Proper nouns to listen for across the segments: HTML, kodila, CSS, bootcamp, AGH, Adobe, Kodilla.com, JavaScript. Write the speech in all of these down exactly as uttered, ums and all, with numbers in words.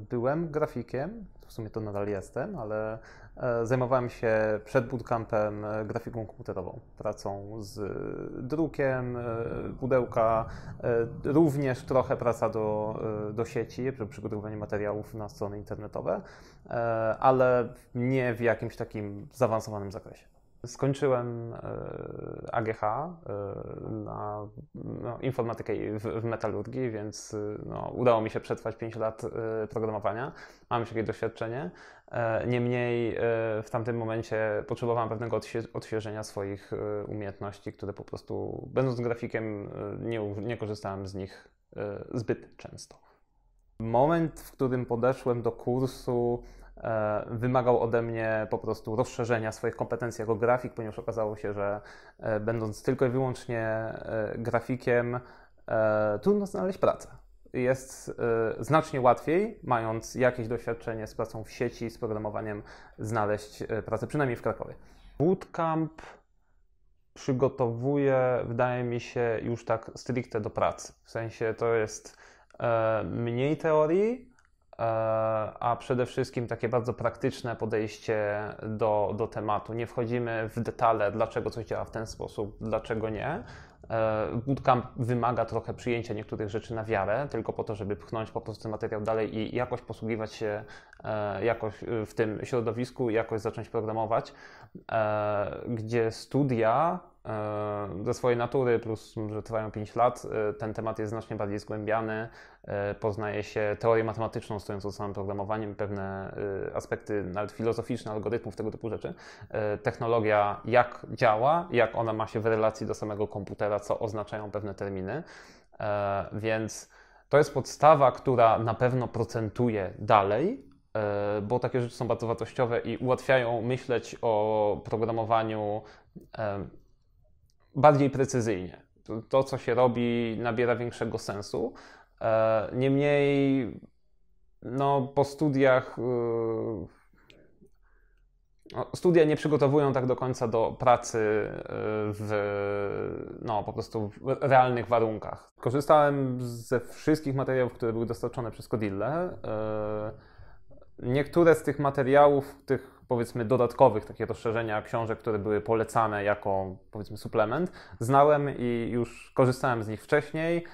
Byłem grafikiem, w sumie to nadal jestem, ale zajmowałem się przed bootcampem grafiką komputerową, pracą z drukiem, pudełka, również trochę praca do, do sieci, przy przygotowywaniu materiałów na strony internetowe, ale nie w jakimś takim zaawansowanym zakresie. Skończyłem A G H na no, informatykę w, w metalurgii, więc no, udało mi się przetrwać pięć lat programowania. Mam już jakieś doświadczenie. Niemniej w tamtym momencie potrzebowałem pewnego odświe- odświeżenia swoich umiejętności, które po prostu, będąc grafikiem, nie, nie korzystałem z nich zbyt często. Moment, w którym podeszłem do kursu, wymagał ode mnie po prostu rozszerzenia swoich kompetencji jako grafik, ponieważ okazało się, że będąc tylko i wyłącznie grafikiem, trudno znaleźć pracę. Jest znacznie łatwiej, mając jakieś doświadczenie z pracą w sieci, z programowaniem, znaleźć pracę, przynajmniej w Krakowie. Bootcamp przygotowuje, wydaje mi się, już tak stricte do pracy. W sensie to jest mniej teorii, a przede wszystkim takie bardzo praktyczne podejście do, do tematu. Nie wchodzimy w detale, dlaczego coś działa w ten sposób, dlaczego nie. Bootcamp wymaga trochę przyjęcia niektórych rzeczy na wiarę, tylko po to, żeby pchnąć po prostu ten materiał dalej i jakoś posługiwać się jakoś w tym środowisku, jakoś zacząć programować, gdzie studia ze swojej natury, plus że trwają pięć lat, ten temat jest znacznie bardziej zgłębiany, poznaje się teorię matematyczną stojącą za samym programowaniem, pewne aspekty nawet filozoficzne, algorytmów, tego typu rzeczy, technologia, jak działa, jak ona ma się w relacji do samego komputera, co oznaczają pewne terminy, więc to jest podstawa, która na pewno procentuje dalej, bo takie rzeczy są bardzo wartościowe i ułatwiają myśleć o programowaniu bardziej precyzyjnie. To, co się robi, nabiera większego sensu. Niemniej, no, po studiach no, studia nie przygotowują tak do końca do pracy w no, po prostu w realnych warunkach. Korzystałem ze wszystkich materiałów, które były dostarczone przez Kodillę. Niektóre z tych materiałów, tych powiedzmy dodatkowych, takie rozszerzenia książek, które były polecane jako powiedzmy suplement, znałem i już korzystałem z nich wcześniej,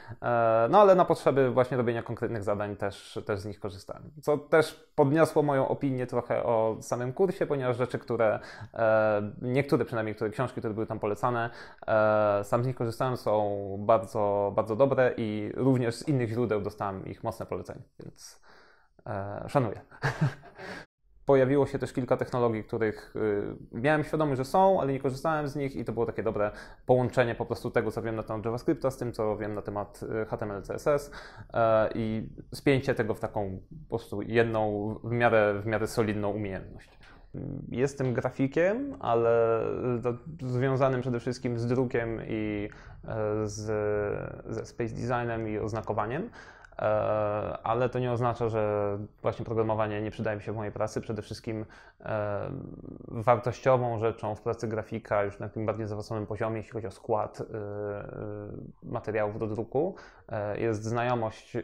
no ale na potrzeby właśnie robienia konkretnych zadań też, też z nich korzystałem. Co też podniosło moją opinię trochę o samym kursie, ponieważ rzeczy, które, niektóre przynajmniej, które książki, które były tam polecane, sam z nich korzystałem, są bardzo, bardzo dobre i również z innych źródeł dostałem ich mocne polecenie, więc szanuję. Pojawiło się też kilka technologii, których miałem świadomość, że są, ale nie korzystałem z nich i to było takie dobre połączenie po prostu tego, co wiem na temat JavaScripta z tym, co wiem na temat H T M L, C S S i spięcie tego w taką po prostu jedną w miarę, w miarę solidną umiejętność. Jestem grafikiem, ale związanym przede wszystkim z drukiem i z, ze space designem i oznakowaniem. Ale to nie oznacza, że właśnie programowanie nie przydaje mi się w mojej pracy. Przede wszystkim wartościową rzeczą w pracy grafika, już na tym bardziej zaawansowanym poziomie, jeśli chodzi o skład materiałów do druku, jest znajomość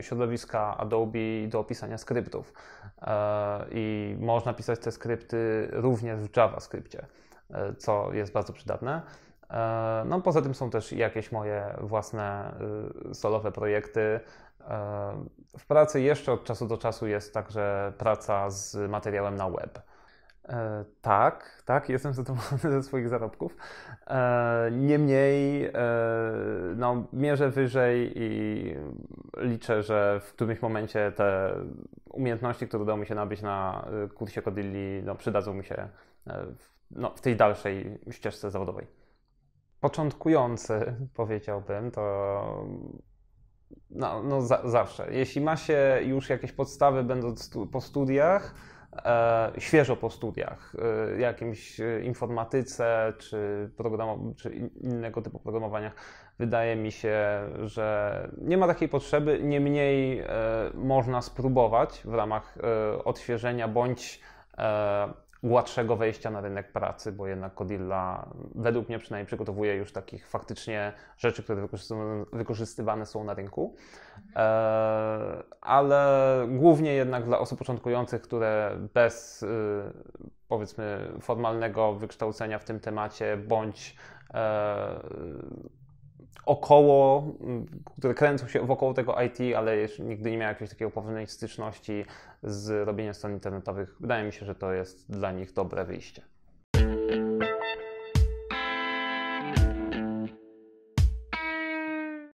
środowiska Adobe do opisania skryptów. I można pisać te skrypty również w JavaScriptie, co jest bardzo przydatne. No, poza tym są też jakieś moje własne solowe projekty. W pracy jeszcze od czasu do czasu jest także praca z materiałem na web. Tak, tak, jestem zadowolony ze swoich zarobków. Niemniej no, mierzę wyżej i liczę, że w którymś momencie te umiejętności, które udało mi się nabyć na kursie Kodilli, no, przydadzą mi się w, no, w tej dalszej ścieżce zawodowej. Początkujący, powiedziałbym, to no, no za, zawsze. Jeśli ma się już jakieś podstawy, będąc po studiach, e, świeżo po studiach, e, jakimś informatyce czy, programu, czy innego typu programowaniach, wydaje mi się, że nie ma takiej potrzeby. Niemniej e, można spróbować w ramach e, odświeżenia bądź e, łatwszego wejścia na rynek pracy, bo jednak Kodilla, według mnie przynajmniej, przygotowuje już takich faktycznie rzeczy, które wykorzystywane są na rynku, ale głównie jednak dla osób początkujących, które bez powiedzmy formalnego wykształcenia w tym temacie bądź około, które kręcą się wokół tego I T, ale jeszcze nigdy nie miał jakiejś takiej poważnej styczności z robieniem stron internetowych. Wydaje mi się, że to jest dla nich dobre wyjście.